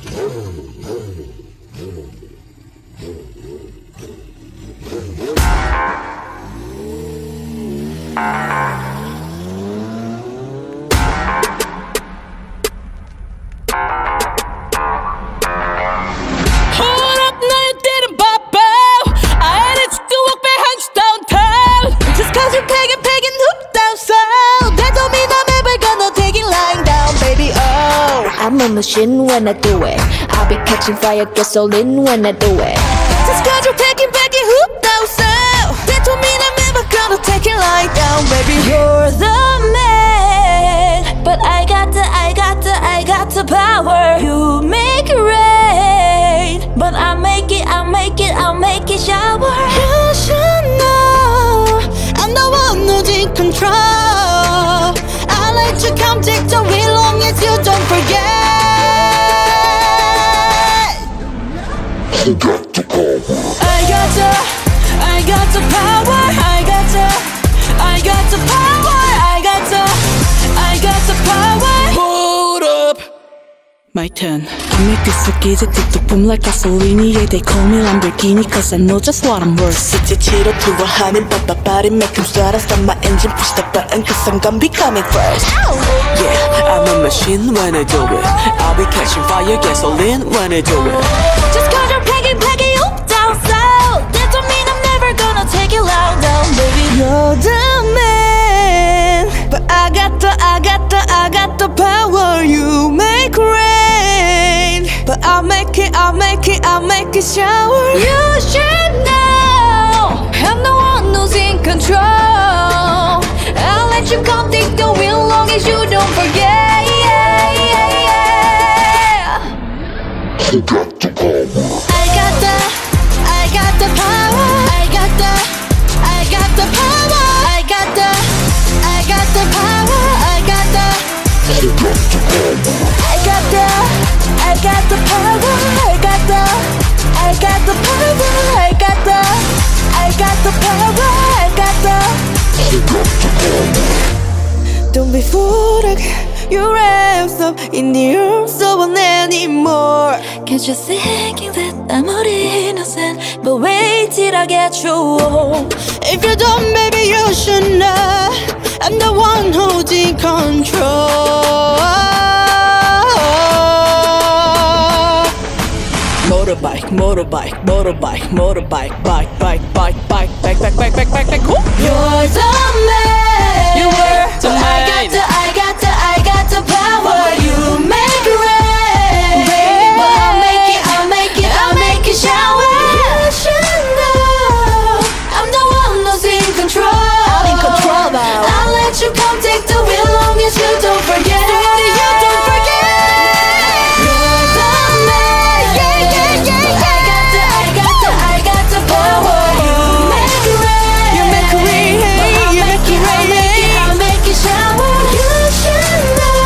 I'm a machine when I do it. I'll be catching fire, gasoline when I do it. Just got you packing, packing, hoop down, so that don't mean I'm ever gonna take it lying down, baby. You're the man, but I got the power. You make it rain, but I make it shower. You should know I'm the one who's in control. I let you come take the wheel long as you don't forget. I got the power, I got the power, I got the power. Hold up, my turn. I make this look easy, tick-tock boom like gasoline. Yeah, they call me Lamborghini, cause I know just what I'm worth. 시체치로 투어하는 바빠바리, make them start. I stop my engine, push the button, cause I'm gonna be coming first. Yeah, I'm a machine when I do it. I'll be catching fire, gasoline when I do it. Just cause you're pegging, up, down, south. That don't mean I'm never gonna take it loud down, baby. You're the man, but I got the power. You make rain, but I'll make it shower. You should know I'm the one who's in control. I'll let you come take the wheel long as you don't forget. I got the power. I got the power. I got the power. I got the power. I got the power. I got the power. I got the power. I got the power. Don't be fooled. Your arms up in the arms of one anymore. Cause you're thinking that I'm all innocent, but wait till I get you home. If you don't, baby, you should know I'm the one who's in control. Motorbike, motorbike, motorbike, motorbike, bike, bike, bike, bike, bike, bike, bike, bike, bike, bike. You're the man. You were the man. I got the power. You make it rain, but I'll make it shower. You should know I'm the one who's in control. I'm in control now. I'll let you come take the wheel long as you don't forget. You don't forget. You're the man. Yeah, yeah, yeah, yeah. I got the power. You make it rain. You make it rain. You make it rain. I'll make it shower. You should know.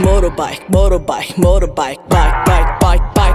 Motorbike, motorbike, motorbike, bike, bike, bike, bike.